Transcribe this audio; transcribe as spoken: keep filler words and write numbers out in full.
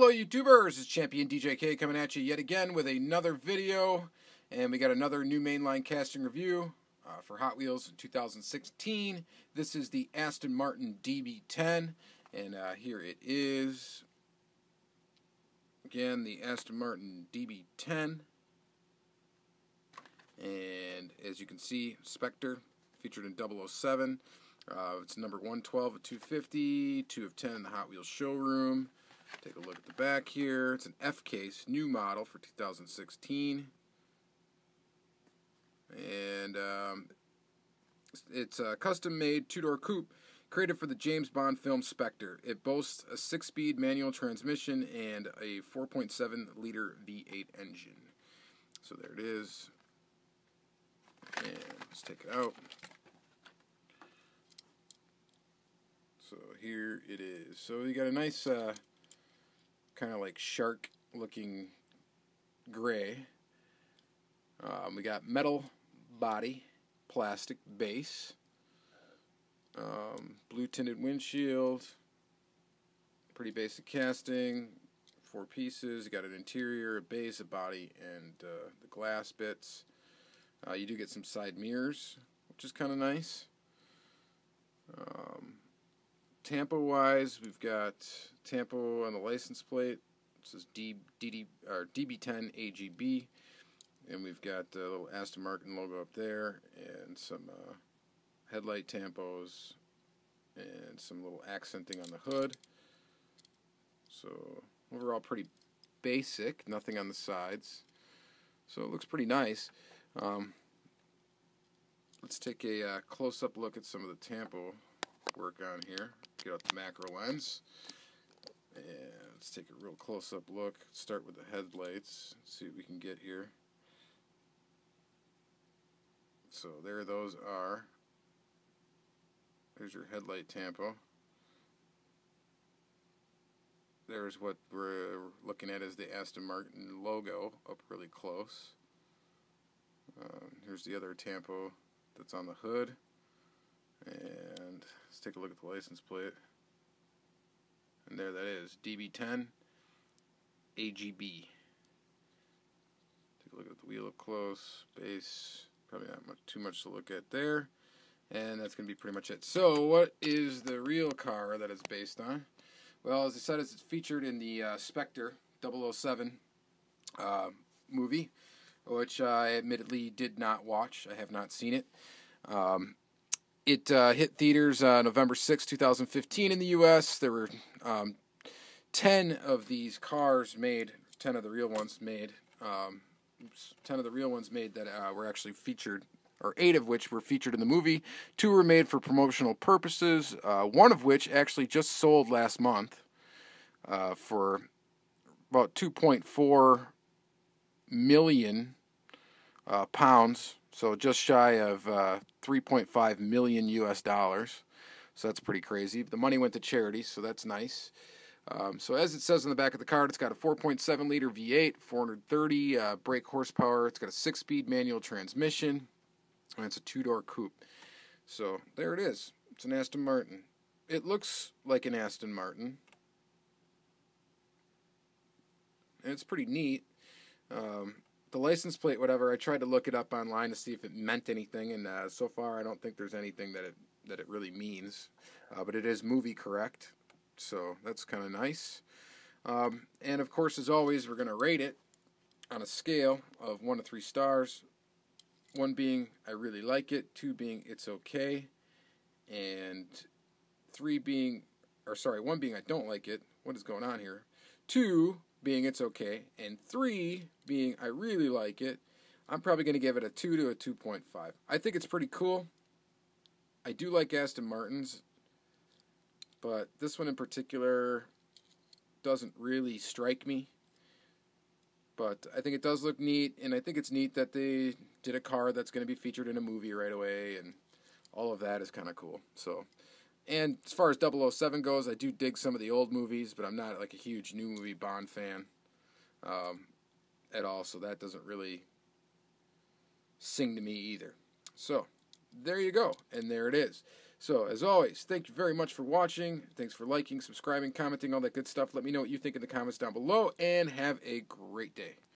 Hello YouTubers, it's Champion D J K coming at you yet again with another video, and we got another new mainline casting review uh, for Hot Wheels in two thousand sixteen. This is the Aston Martin D B ten, and uh, here it is. Again, the Aston Martin D B ten, and as you can see, Spectre, featured in double oh seven. Uh, it's number one twelve of two fifty, two of ten in the Hot Wheels showroom. Take a look at the back here. It's an F case, new model for two thousand sixteen. And um, it's a custom-made two-door coupe created for the James Bond film Spectre. It boasts a six-speed manual transmission and a four point seven liter V eight engine. So there it is. And let's take it out. So here it is. So you got a nice uh, kind of like shark looking gray. Um, we got metal body, plastic base, um, blue tinted windshield, pretty basic casting, four pieces. You got an interior, a base, a body, and uh, the glass bits. Uh, you do get some side mirrors, which is kind of nice. Um, Tampo wise, we've got Tampo on the license plate. This is D B ten A G B, and we've got the little Aston Martin logo up there, and some uh, headlight Tampos, and some little accenting on the hood. So overall, pretty basic. Nothing on the sides, so it looks pretty nice. Um, let's take a uh, close-up look at some of the Tampo work on here. Get out the macro lens, and let's take a real close-up look. Start with the headlights, see what we can get here. So there those are. There's your headlight Tampo. There's what we're looking at as the Aston Martin logo up really close. Um, here's the other Tampo that's on the hood. And let's take a look at the license plate. And there that is, D B ten A G B. Take a look at the wheel up close, base, probably not much, too much to look at there. And that's going to be pretty much it. So what is the real car that it's based on? Well, as I said, it's featured in the uh, Spectre double oh seven uh, movie, which I admittedly did not watch. I have not seen it. Um, It uh, hit theaters uh, November sixth, two thousand fifteen in the U S There were um, ten of these cars made, ten of the real ones made, um, oops, ten of the real ones made that uh, were actually featured, or eight of which were featured in the movie. Two were made for promotional purposes, uh, one of which actually just sold last month uh, for about two point four million uh, pounds. So just shy of uh, three point five million U S dollars. So that's pretty crazy. The money went to charity, so that's nice. Um, so as it says on the back of the card, it's got a four point seven liter V eight, four hundred thirty uh, brake horsepower. It's got a six-speed manual transmission, and it's a two-door coupe. So there it is. It's an Aston Martin. It looks like an Aston Martin, and it's pretty neat. Um, The license plate, whatever, I tried to look it up online to see if it meant anything, and uh, so far I don't think there's anything that it that it really means. Uh, but it is movie correct, so that's kind of nice. Um, and of course, as always, we're going to rate it on a scale of one to three stars. One being I really like it, two being it's okay, and three being, or sorry, one being I don't like it. What is going on here? Two being it's okay, and three being I really like it. I'm probably going to give it a two to a two point five. I think it's pretty cool. I do like Aston Martins, but this one in particular doesn't really strike me. But I think it does look neat, and I think it's neat that they did a car that's going to be featured in a movie right away, and all of that is kind of cool. So, and as far as double oh seven goes, I do dig some of the old movies, but I'm not like a huge new movie Bond fan um, at all, so that doesn't really sing to me either. So, there you go, and there it is. So, as always, thank you very much for watching. Thanks for liking, subscribing, commenting, all that good stuff. Let me know what you think in the comments down below, and have a great day.